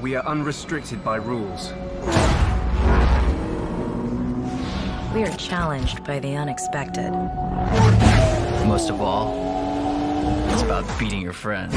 We are unrestricted by rules. We are challenged by the unexpected. Most of all, it's about beating your friends.